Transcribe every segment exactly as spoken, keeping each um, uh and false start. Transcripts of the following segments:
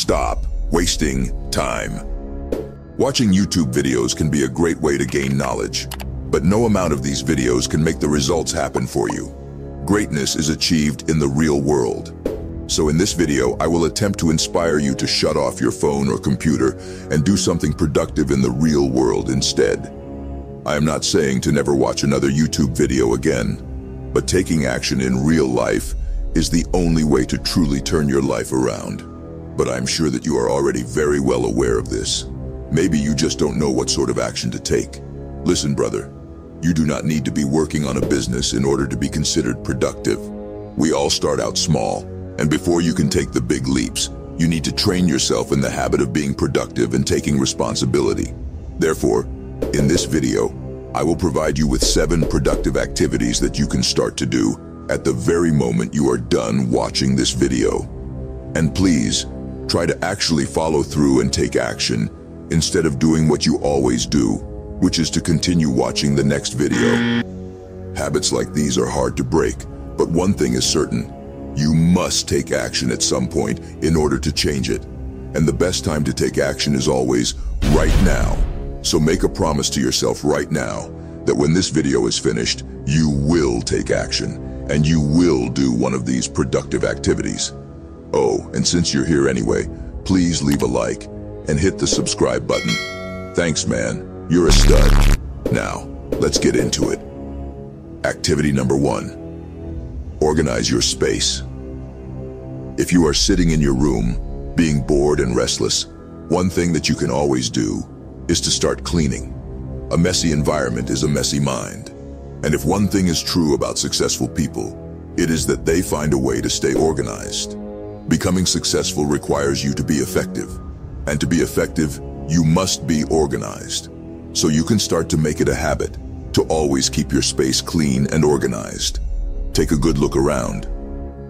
Stop wasting time. Watching YouTube videos can be a great way to gain knowledge, but no amount of these videos can make the results happen for you. Greatness is achieved in the real world. So in this video, I will attempt to inspire you to shut off your phone or computer and do something productive in the real world instead. I am not saying to never watch another YouTube video again, but taking action in real life is the only way to truly turn your life around. But I'm sure that you are already very well aware of this. Maybe you just don't know what sort of action to take. Listen, brother, you do not need to be working on a business in order to be considered productive. We all start out small, and before you can take the big leaps, you need to train yourself in the habit of being productive and taking responsibility. Therefore, in this video, I will provide you with seven productive activities that you can start to do at the very moment you are done watching this video. And please, try to actually follow through and take action, instead of doing what you always do, which is to continue watching the next video. Habits like these are hard to break, but one thing is certain. You must take action at some point in order to change it. And the best time to take action is always right now. So make a promise to yourself right now that when this video is finished, you will take action and you will do one of these productive activities. Oh, and since you're here anyway, please leave a like and hit the subscribe button. Thanks, man, you're a stud. Now, let's get into it. Activity number one, organize your space. If you are sitting in your room, being bored and restless, one thing that you can always do is to start cleaning. A messy environment is a messy mind. And if one thing is true about successful people, it is that they find a way to stay organized. Becoming successful requires you to be effective. And to be effective, you must be organized. So you can start to make it a habit to always keep your space clean and organized. Take a good look around.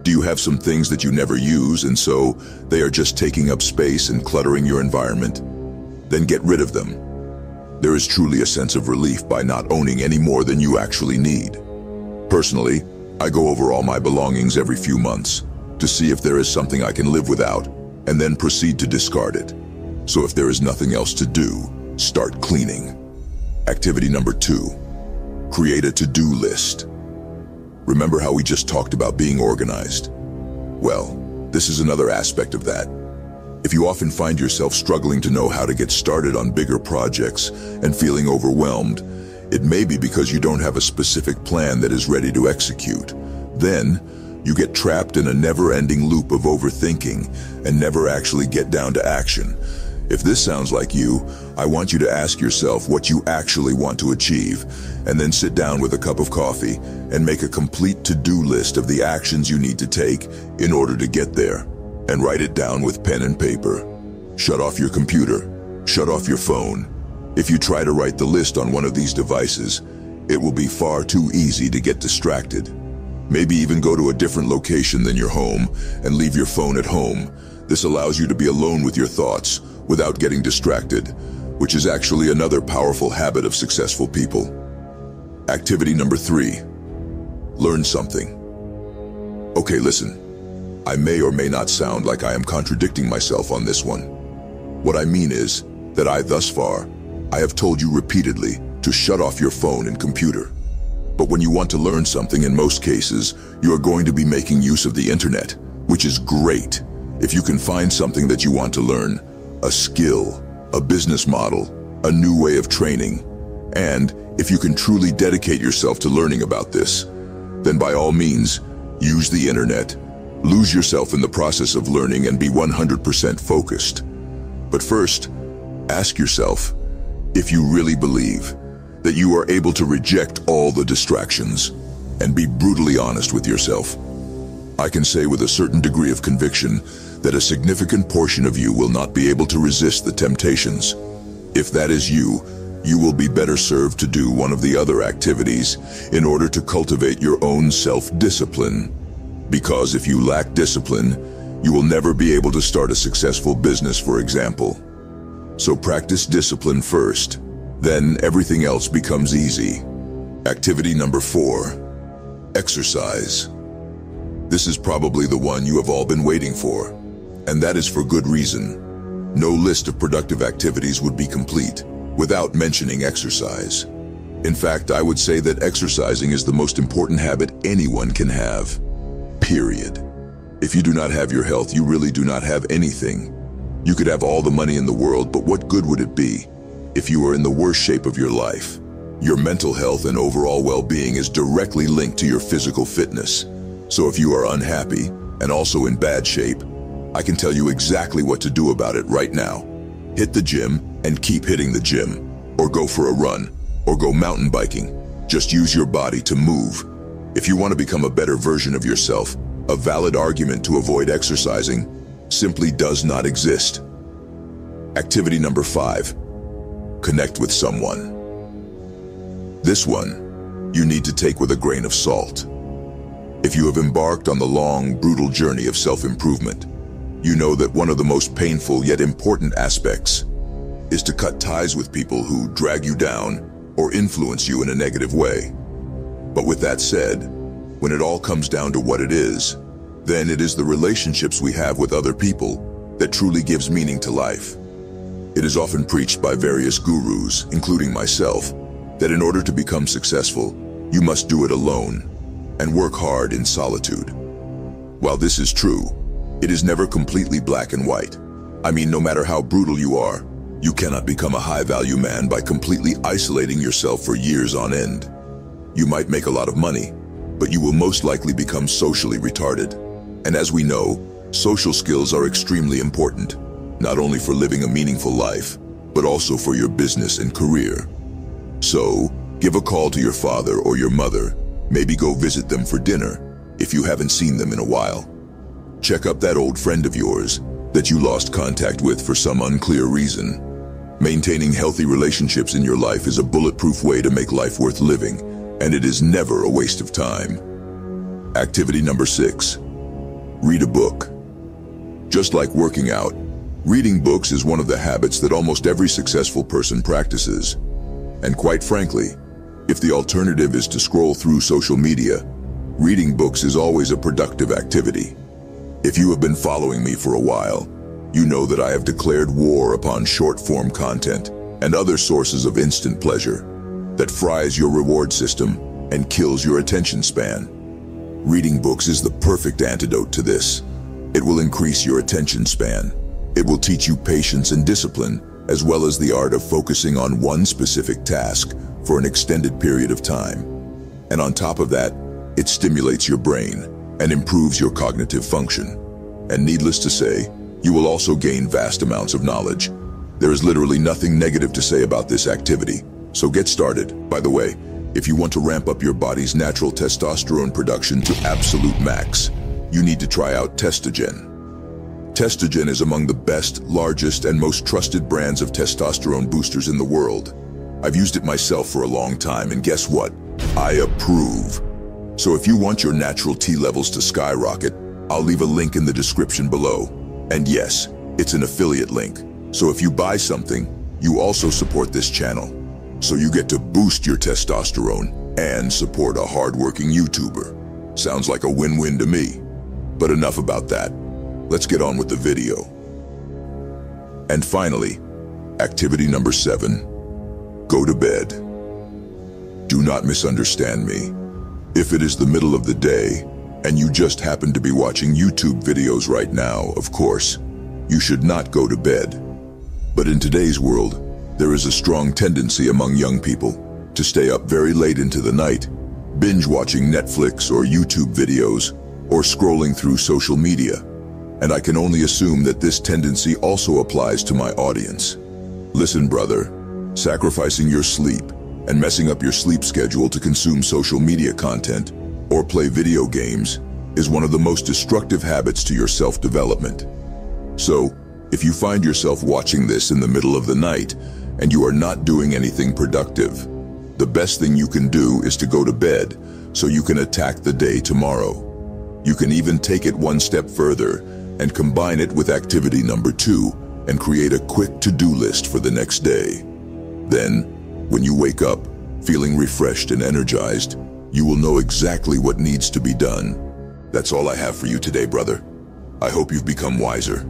Do you have some things that you never use and so they are just taking up space and cluttering your environment? Then get rid of them. There is truly a sense of relief by not owning any more than you actually need. Personally, I go over all my belongings every few months to see if there is something I can live without and then proceed to discard it. So if there is nothing else to do, start cleaning. Activity number two, create a to-do list. Remember how we just talked about being organized? Well, this is another aspect of that. If you often find yourself struggling to know how to get started on bigger projects and feeling overwhelmed, it may be because you don't have a specific plan that is ready to execute. Then, you get trapped in a never-ending loop of overthinking and never actually get down to action. If this sounds like you, I want you to ask yourself what you actually want to achieve, and then sit down with a cup of coffee and make a complete to-do list of the actions you need to take in order to get there, and write it down with pen and paper. Shut off your computer, shut off your phone. If you try to write the list on one of these devices, it will be far too easy to get distracted. Maybe even go to a different location than your home and leave your phone at home. This allows you to be alone with your thoughts without getting distracted, which is actually another powerful habit of successful people. Activity number three, learn something. Okay, listen, I may or may not sound like I am contradicting myself on this one. What I mean is that I thus far, I have told you repeatedly to shut off your phone and computer. But when you want to learn something, in most cases, you are going to be making use of the internet, which is great. If you can find something that you want to learn, a skill, a business model, a new way of training, and if you can truly dedicate yourself to learning about this, then by all means, use the internet, lose yourself in the process of learning and be one hundred percent focused. But first, ask yourself if you really believe that you are able to reject all the distractions and be brutally honest with yourself. I can say with a certain degree of conviction that a significant portion of you will not be able to resist the temptations. If that is you, you will be better served to do one of the other activities in order to cultivate your own self-discipline. Because if you lack discipline, you will never be able to start a successful business, for example. So practice discipline first, then everything else becomes easy. Activity number four, exercise. This is probably the one you have all been waiting for. And that is for good reason. No list of productive activities would be complete without mentioning exercise. In fact, I would say that exercising is the most important habit anyone can have, period. If you do not have your health, you really do not have anything. You could have all the money in the world, but what good would it be if you are in the worst shape of your life? Your mental health and overall well-being is directly linked to your physical fitness. So if you are unhappy and also in bad shape, I can tell you exactly what to do about it right now. Hit the gym and keep hitting the gym, or go for a run, or go mountain biking. Just use your body to move. If you want to become a better version of yourself, a valid argument to avoid exercising simply does not exist. Activity number five, connect with someone. This one you need to take with a grain of salt. If you have embarked on the long, brutal journey of self-improvement, you know that one of the most painful yet important aspects is to cut ties with people who drag you down or influence you in a negative way. But with that said, when it all comes down to what it is, then it is the relationships we have with other people that truly gives meaning to life. It is often preached by various gurus, including myself, that in order to become successful, you must do it alone and work hard in solitude. While this is true, it is never completely black and white. I mean, no matter how brutal you are, you cannot become a high-value man by completely isolating yourself for years on end. You might make a lot of money, but you will most likely become socially retarded. And as we know, social skills are extremely important, not only for living a meaningful life, but also for your business and career. So, give a call to your father or your mother, maybe go visit them for dinner if you haven't seen them in a while. Check up that old friend of yours that you lost contact with for some unclear reason. Maintaining healthy relationships in your life is a bulletproof way to make life worth living, and it is never a waste of time. Activity number six. Read a book. Just like working out, reading books is one of the habits that almost every successful person practices. And quite frankly, if the alternative is to scroll through social media, reading books is always a productive activity. If you have been following me for a while, you know that I have declared war upon short-form content and other sources of instant pleasure that fries your reward system and kills your attention span. Reading books is the perfect antidote to this. It will increase your attention span. It will teach you patience and discipline, as well as the art of focusing on one specific task for an extended period of time. And on top of that, it stimulates your brain and improves your cognitive function. And needless to say, you will also gain vast amounts of knowledge. There is literally nothing negative to say about this activity, so get started. By the way, if you want to ramp up your body's natural testosterone production to absolute max, you need to try out Testogen. Testogen is among the best, largest, and most trusted brands of testosterone boosters in the world. I've used it myself for a long time, and guess what? I approve. So if you want your natural T levels to skyrocket, I'll leave a link in the description below. And yes, it's an affiliate link. So if you buy something, you also support this channel. So you get to boost your testosterone and support a hard-working YouTuber. Sounds like a win-win to me. But enough about that. Let's get on with the video. And finally, activity number seven, go to bed. Do not misunderstand me. If it is the middle of the day and you just happen to be watching YouTube videos right now, of course, you should not go to bed. But in today's world, there is a strong tendency among young people to stay up very late into the night, binge watching Netflix or YouTube videos, or scrolling through social media. And I can only assume that this tendency also applies to my audience. Listen, brother, sacrificing your sleep and messing up your sleep schedule to consume social media content or play video games is one of the most destructive habits to your self-development. So, if you find yourself watching this in the middle of the night, and you are not doing anything productive, the best thing you can do is to go to bed so you can attack the day tomorrow. You can even take it one step further and combine it with activity number two and create a quick to-do list for the next day. Then, when you wake up feeling refreshed and energized, you will know exactly what needs to be done. That's all I have for you today, brother. I hope you've become wiser.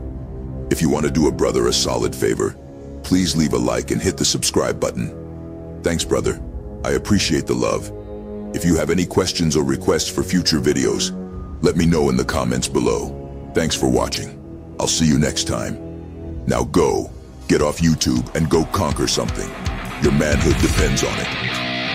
If you want to do a brother a solid favor, please leave a like and hit the subscribe button. Thanks, brother. I appreciate the love. If you have any questions or requests for future videos, let me know in the comments below. Thanks for watching. I'll see you next time. Now go, get off YouTube and go conquer something. Your manhood depends on it.